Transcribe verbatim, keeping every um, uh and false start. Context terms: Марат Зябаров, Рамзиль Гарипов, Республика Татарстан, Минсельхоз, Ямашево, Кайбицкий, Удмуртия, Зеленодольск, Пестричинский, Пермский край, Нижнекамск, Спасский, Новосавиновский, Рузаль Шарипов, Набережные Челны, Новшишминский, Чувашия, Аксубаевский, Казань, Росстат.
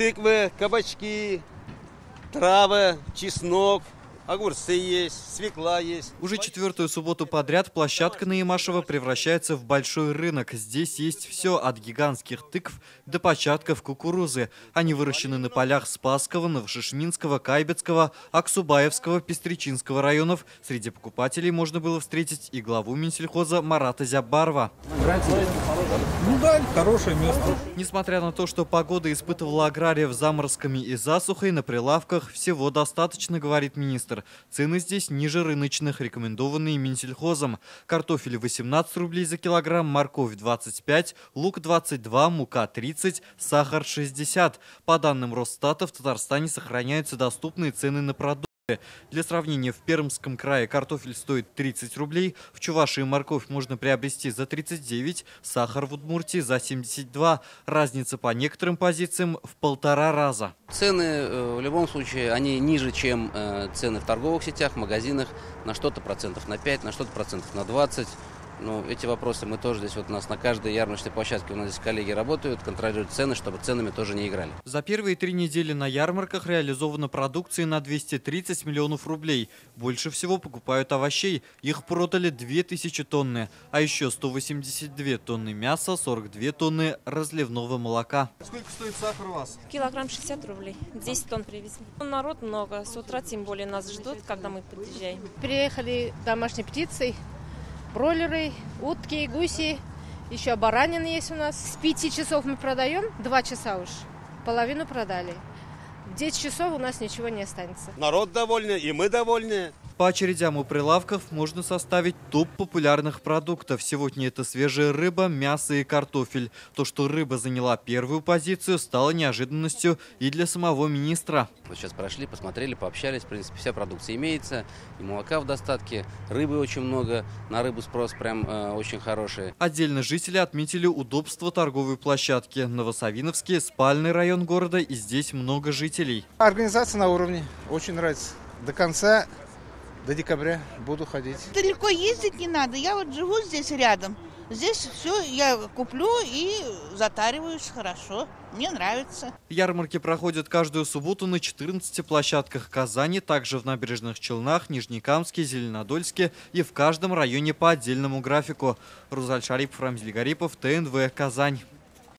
тыквы, кабачки, травы, чеснок, огурцы есть, свекла есть. Уже четвертую субботу подряд площадка на Ямашево превращается в большой рынок. Здесь есть все от гигантских тыкв до початков кукурузы. Они выращены на полях Спасского, Новшишминского, Кайбицкого, Аксубаевского, Пестричинского районов. Среди покупателей можно было встретить и главу Минсельхоза Марата Зябарова. Ну да, хорошее место. Несмотря на то, что погода испытывала аграриев заморозками и засухой, на прилавках всего достаточно, говорит министр. Цены здесь ниже рыночных, рекомендованные Минсельхозом. Картофель восемнадцать рублей за килограмм, морковь двадцать пять, лук двадцать два, мука тридцать, сахар шестьдесят. По данным Росстата, в Татарстане сохраняются доступные цены на продукты. Для сравнения, в Пермском крае картофель стоит тридцать рублей, в Чувашии морковь можно приобрести за тридцать девять, сахар в Удмуртии за семьдесят два. Разница по некоторым позициям в полтора раза. Цены в любом случае они ниже, чем цены в торговых сетях, в магазинах, на что-то процентов на пять, на что-то процентов на двадцать. Ну, эти вопросы мы тоже здесь, вот у нас на каждой ярмарочной площадке, у нас здесь коллеги работают, контролируют цены, чтобы ценами тоже не играли. За первые три недели на ярмарках реализована продукция на двести тридцать миллионов рублей. Больше всего покупают овощей. Их продали две тысячи тонны, а еще сто восемьдесят две тонны мяса, сорок две тонны разливного молока. Сколько стоит сахар у вас? Килограмм шестьдесят рублей. десять тонн привезли. Народ много. С утра тем более нас ждут, когда мы подъезжаем. Приехали домашней птицей. Бройлеры, утки, гуси, еще баранины есть у нас. С пяти часов мы продаем, два часа уж, половину продали. В десять часов у нас ничего не останется. Народ довольный, и мы довольны. По очередям у прилавков можно составить топ популярных продуктов. Сегодня это свежая рыба, мясо и картофель. То, что рыба заняла первую позицию, стало неожиданностью и для самого министра. Мы сейчас прошли, посмотрели, пообщались. В принципе, вся продукция имеется. И молока в достатке, рыбы очень много. На рыбу спрос прям э, очень хороший. Отдельно жители отметили удобство торговой площадки. Новосавиновский – спальный район города, и здесь много жителей. Организация на уровне. Очень нравится. До конца... До декабря буду ходить. Далеко ездить не надо. Я вот живу здесь рядом. Здесь все я куплю и затариваюсь хорошо. Мне нравится. Ярмарки проходят каждую субботу на четырнадцати площадках Казани, также в Набережных Челнах, Нижнекамске, Зеленодольске и в каждом районе по отдельному графику. Рузаль Шарипов, Рамзиль Гарипов, Т Н В, Казань.